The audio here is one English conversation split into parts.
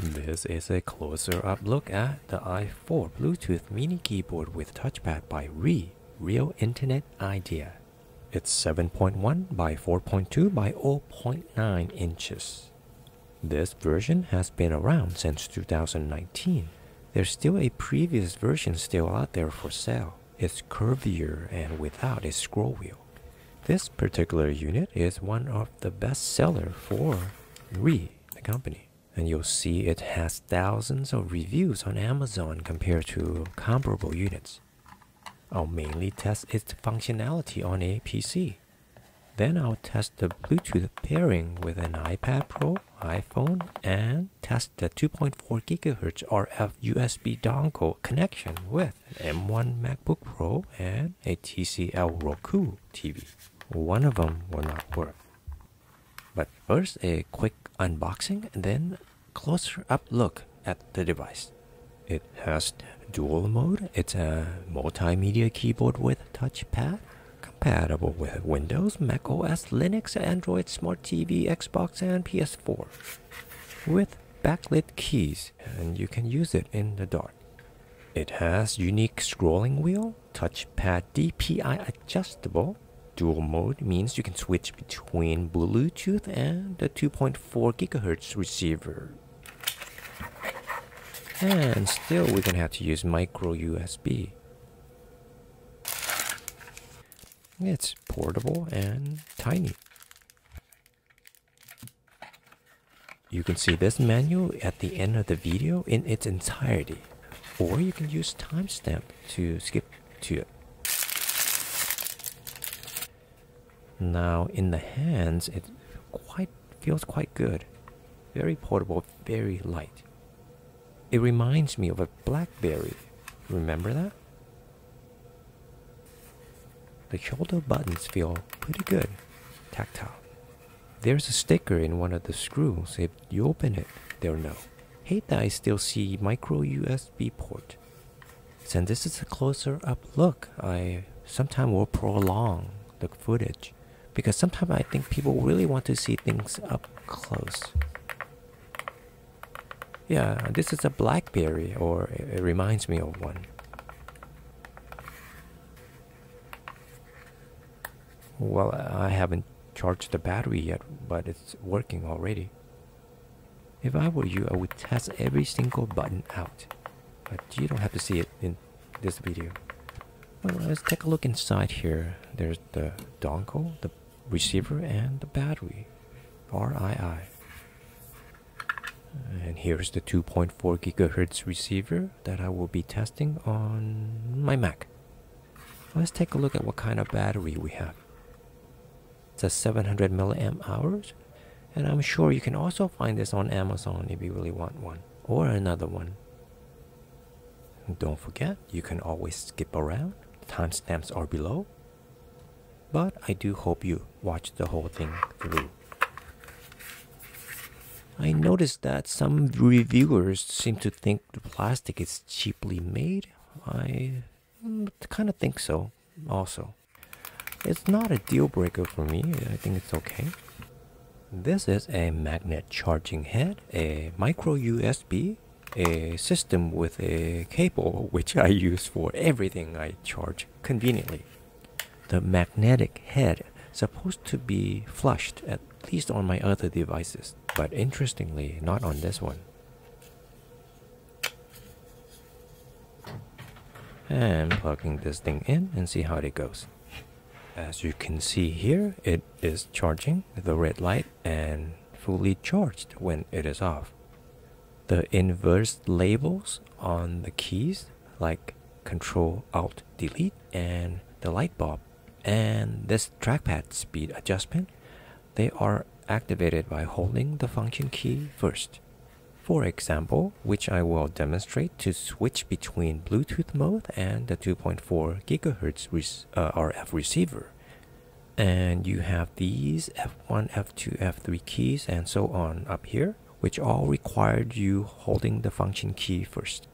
This is a closer-up look at the i4 Bluetooth mini keyboard with touchpad by Rii, Real Internet Idea. It's 7.1 by 4.2 by 0.9 inches. This version has been around since 2019. There's still a previous version still out there for sale. It's curvier and without a scroll wheel. This particular unit is one of the best sellers for Rii, the company. And you'll see it has thousands of reviews on Amazon compared to comparable units. I'll mainly test its functionality on a PC. Then I'll test the Bluetooth pairing with an iPad Pro, iPhone, and test the 2.4 GHz RF USB dongle connection with an M1 MacBook Pro and a TCL Roku TV. One of them will not work. But first, a quick unboxing and then closer up look at the device. It has dual mode. It's a multimedia keyboard with touchpad, compatible with Windows, Mac OS, Linux, Android, Smart TV, Xbox, and PS4. With backlit keys, and you can use it in the dark. It has unique scrolling wheel, touchpad DPI adjustable. Dual mode means you can switch between Bluetooth and the 2.4 GHz receiver. And still we're gonna have to use micro USB. It's portable and tiny. You can see this manual at the end of the video in its entirety, or you can use timestamp to skip to it. Now in the hands, it feels quite good. Very portable, very light. It reminds me of a Blackberry. Remember that? The shoulder buttons feel pretty good, tactile. There's a sticker in one of the screws. If you open it, they'll know. Hate that I still see micro USB port. Since this is a closer up look, I sometimes will prolong the footage because sometimes I think people really want to see things up close. Yeah, this is a Blackberry, or it reminds me of one. Well, I haven't charged the battery yet, but it's working already. If I were you, I would test every single button out, but you don't have to see it in this video. Well, let's take a look inside here. There's the dongle, the receiver, and the battery, RII. And here's the 2.4 GHz receiver that I will be testing on my Mac. Let's take a look at what kind of battery we have. It's a 700 milliamp hours, and I'm sure you can also find this on Amazon if you really want one, or another one. And don't forget, you can always skip around. The timestamps are below. But I do hope you watch the whole thing through. I noticed that some reviewers seem to think the plastic is cheaply made. I kind of think so also. It's not a deal breaker for me. I think it's okay. This is a magnet charging head, a micro USB, a system with a cable which I use for everything I charge conveniently. The magnetic head is supposed to be flushed, at least on my other devices, but interestingly not on this one. And plugging this thing in and see how it goes. As you can see here, it is charging the red light and fully charged when it is off. The inverse labels on the keys, like Control Alt Delete and the light bulb, and this trackpad speed adjustment, they are activated by holding the function key first. For example, which I will demonstrate, to switch between Bluetooth mode and the 2.4 GHz RF receiver. And you have these F1, F2, F3 keys and so on up here, which all required you holding the function key first.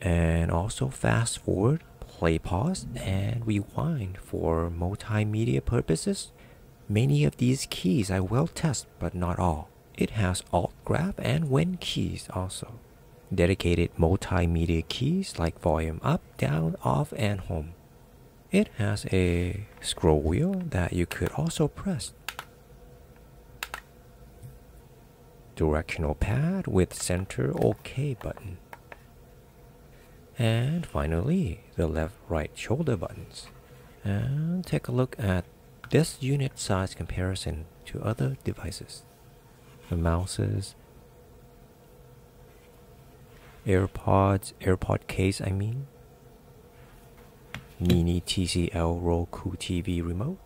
And also fast forward, play, pause, and rewind for multimedia purposes. Many of these keys I will test, but not all. It has Alt grab and Win keys also. Dedicated multimedia keys like volume up, down, off, and home. It has a scroll wheel that you could also press. Directional pad with center OK button. And finally, the left right shoulder buttons. And take a look at this unit size comparison to other devices. The mouses, AirPods, AirPod case I mean, mini TCL Roku TV remote,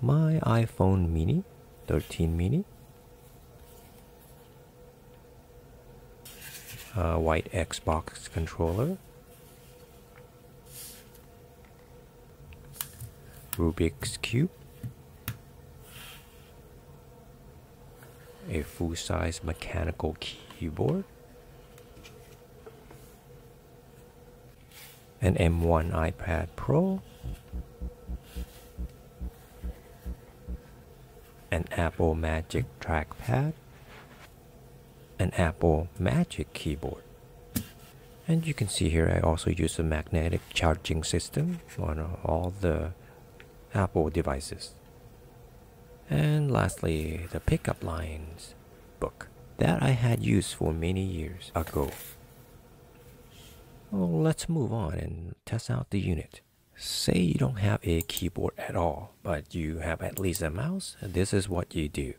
my iPhone mini, 13 mini, white Xbox controller, Rubik's Cube, a full-size mechanical keyboard, an M1 iPad Pro, an Apple Magic trackpad, an Apple Magic keyboard. And you can see here I also use a magnetic charging system on all the Apple devices. And lastly, the pickup lines book that I had used for many years ago. Well, let's move on and test out the unit. Say you don't have a keyboard at all, but you have at least a mouse, and this is what you do.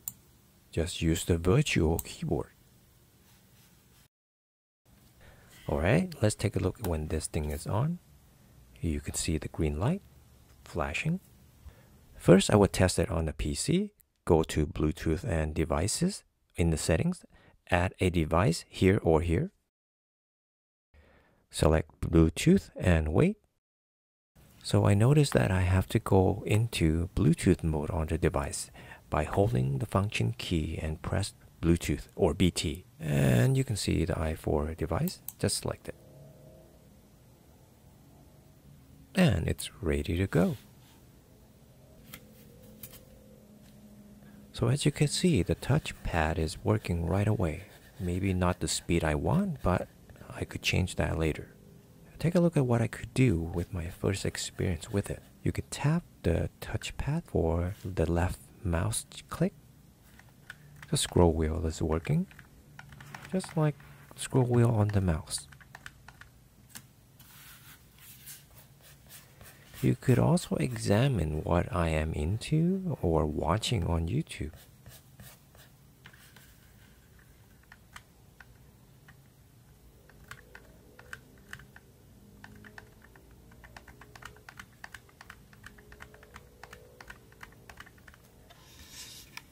Just use the virtual keyboard. Alright, let's take a look when this thing is on. You can see the green light flashing. First, I would test it on the PC. Go to Bluetooth and Devices in the settings. Add a device here or here. Select Bluetooth and wait. So I notice that I have to go into Bluetooth mode on the device by holding the function key and press Bluetooth or BT. And you can see the i4 device. Just select it. And it's ready to go. So as you can see, the touchpad is working right away. Maybe not the speed I want, but I could change that later. Take a look at what I could do with my first experience with it. You could tap the touchpad for the left mouse click. The scroll wheel is working, just like scroll wheel on the mouse. You could also examine what I am into or watching on YouTube.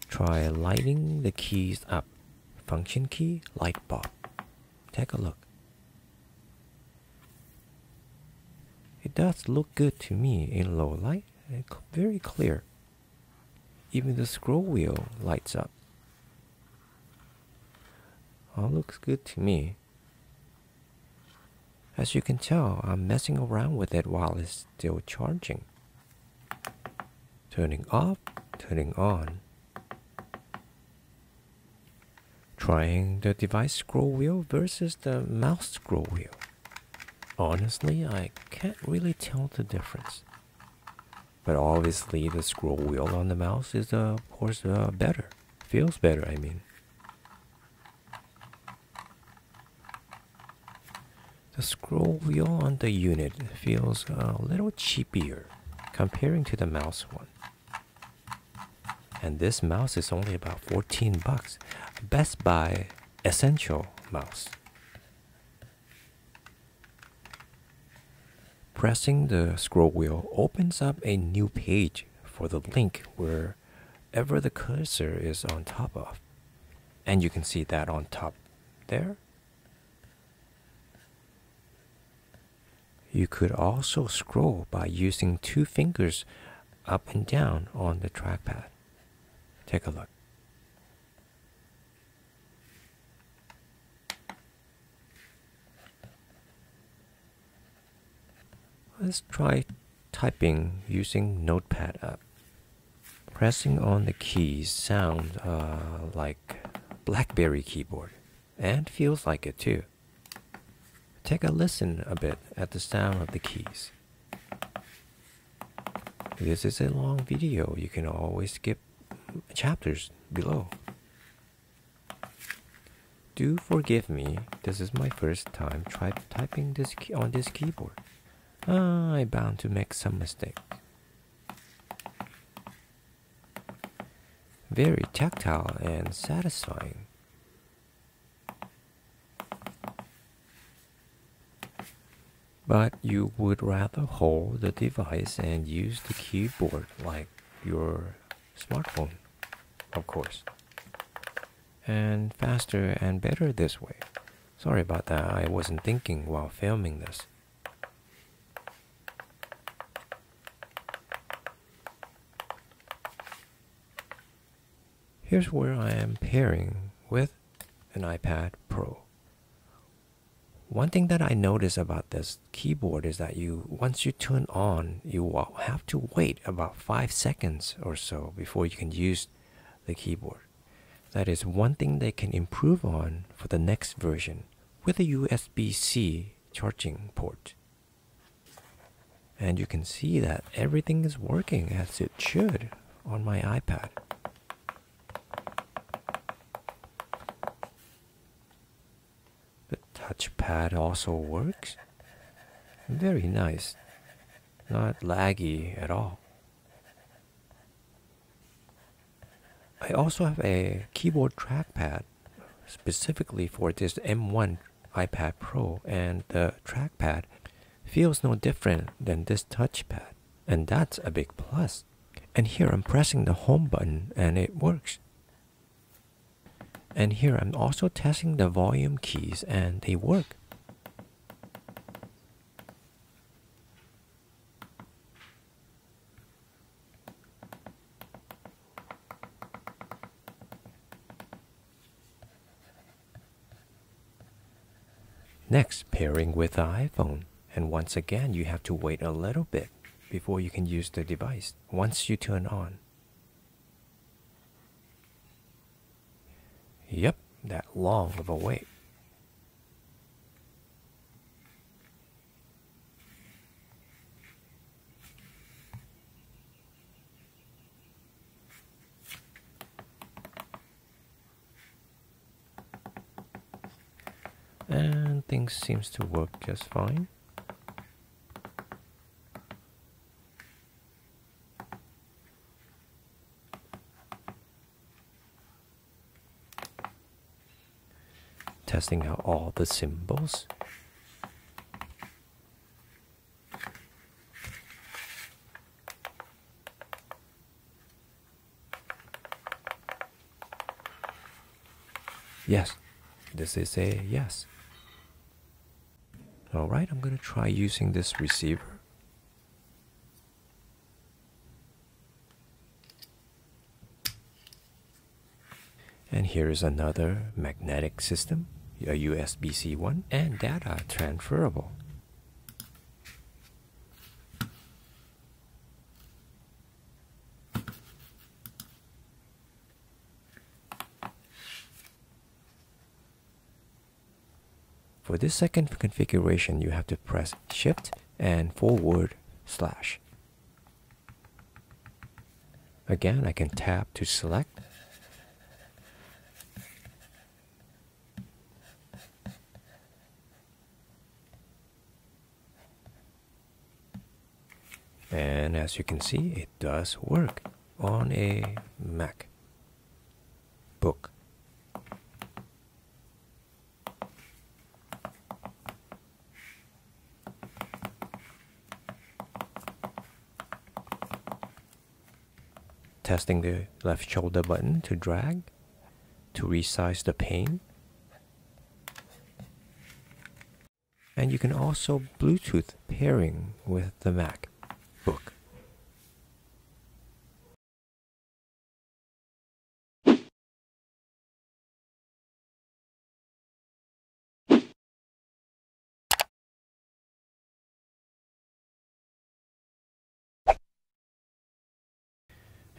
Try lighting the keys up. Function key, light bulb. Take a look. It does look good to me in low light, and very clear. Even the scroll wheel lights up. All looks good to me. As you can tell, I'm messing around with it while it's still charging. Turning off, turning on. Trying the device scroll wheel versus the mouse scroll wheel. Honestly, I can't really tell the difference. But obviously the scroll wheel on the mouse is of course better. Feels better, I mean. The scroll wheel on the unit feels a little cheapier comparing to the mouse one. And this mouse is only about 14 bucks. Best Buy Essential Mouse. Pressing the scroll wheel opens up a new page for the link wherever the cursor is on top of. And you can see that on top there. You could also scroll by using two fingers up and down on the trackpad. Take a look. Let's try typing using Notepad app. Pressing on the keys sound like Blackberry keyboard, and feels like it too. Take a listen a bit at the sound of the keys. This is a long video, you can always skip chapters below. Do forgive me, this is my first time typing this on this keyboard. I'm bound to make some mistakes. Very tactile and satisfying. But you would rather hold the device and use the keyboard like your smartphone, of course. And faster and better this way. Sorry about that, I wasn't thinking while filming this. Here's where I am pairing with an iPad Pro. One thing that I notice about this keyboard is that once you turn on, you will have to wait about 5 seconds or so before you can use the keyboard. That is one thing they can improve on for the next version with a USB-C charging port. And you can see that everything is working as it should on my iPad. Touchpad also works. Very nice. Not laggy at all. I also have a keyboard trackpad specifically for this M1 iPad Pro, and the trackpad feels no different than this touchpad, and that's a big plus. And here I'm pressing the home button and it works. And here I'm also testing the volume keys and they work. Next, pairing with the iPhone. And once again, you have to wait a little bit before you can use the device once you turn on. Yep, that long of a wait. And things seems to work just fine. Testing out all the symbols. Yes, this is a yes. Alright, I'm going to try using this receiver. And here is another magnetic system. A USB-C one, and data transferable. For this second configuration, you have to press Shift and forward slash. Again, I can tap to select. And as you can see, it does work on a MacBook. Testing the left shoulder button to drag, to resize the pane. And you can also Bluetooth pairing with the Mac. Book.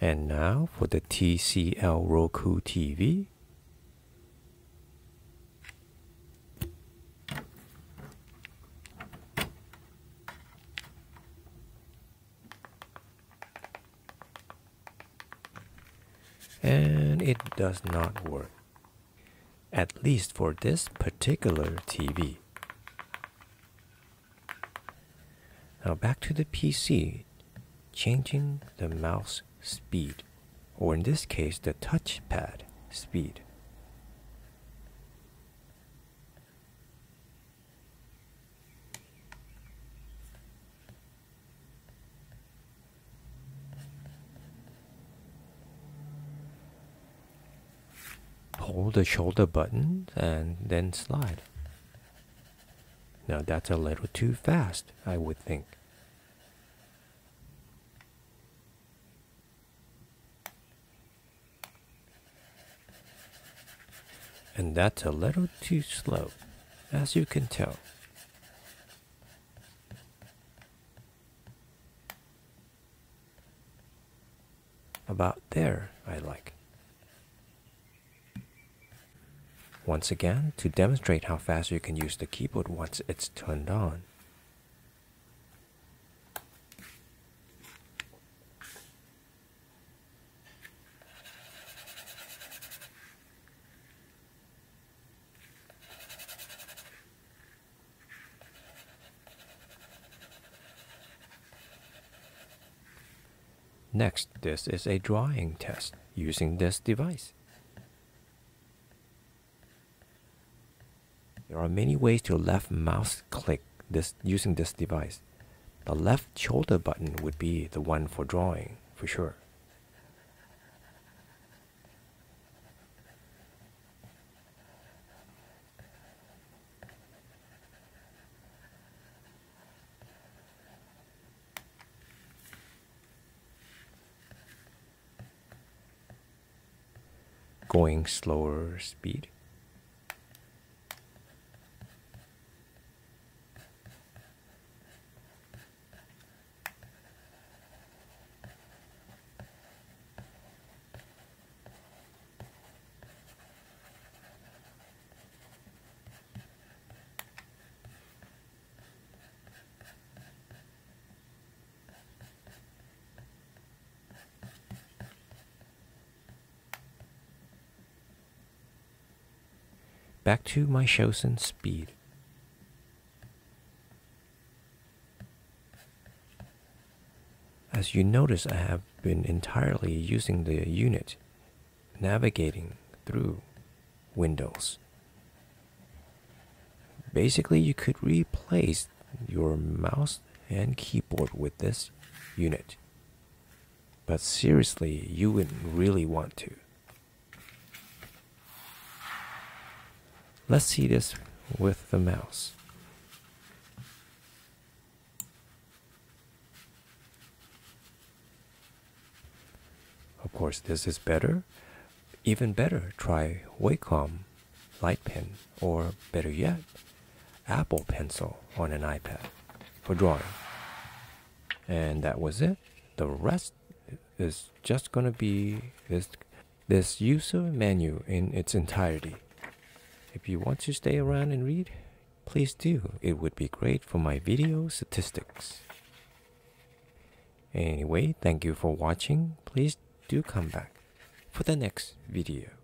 And now for the TCL Roku TV. And it does not work, at least for this particular TV. Now back to the PC, changing the mouse speed, or in this case the touchpad speed. Hold the shoulder button and then slide. Now that's a little too fast, I would think. And that's a little too slow, as you can tell. About there, I like. Once again, to demonstrate how fast you can use the keyboard once it's turned on. Next, this is a drawing test using this device. There are many ways to left mouse click using this device. The left shoulder button would be the one for drawing, for sure. Going slower speed. Back to my chosen speed. As you notice, I have been entirely using the unit, navigating through Windows. Basically, you could replace your mouse and keyboard with this unit. But seriously, you wouldn't really want to. Let's see this with the mouse. Of course, this is better. Even better, try Wacom Light Pen, or better yet, Apple Pencil on an iPad for drawing. And that was it. The rest is just going to be this user menu in its entirety. If you want to stay around and read, please do. It would be great for my video statistics. Anyway, thank you for watching. Please do come back for the next video.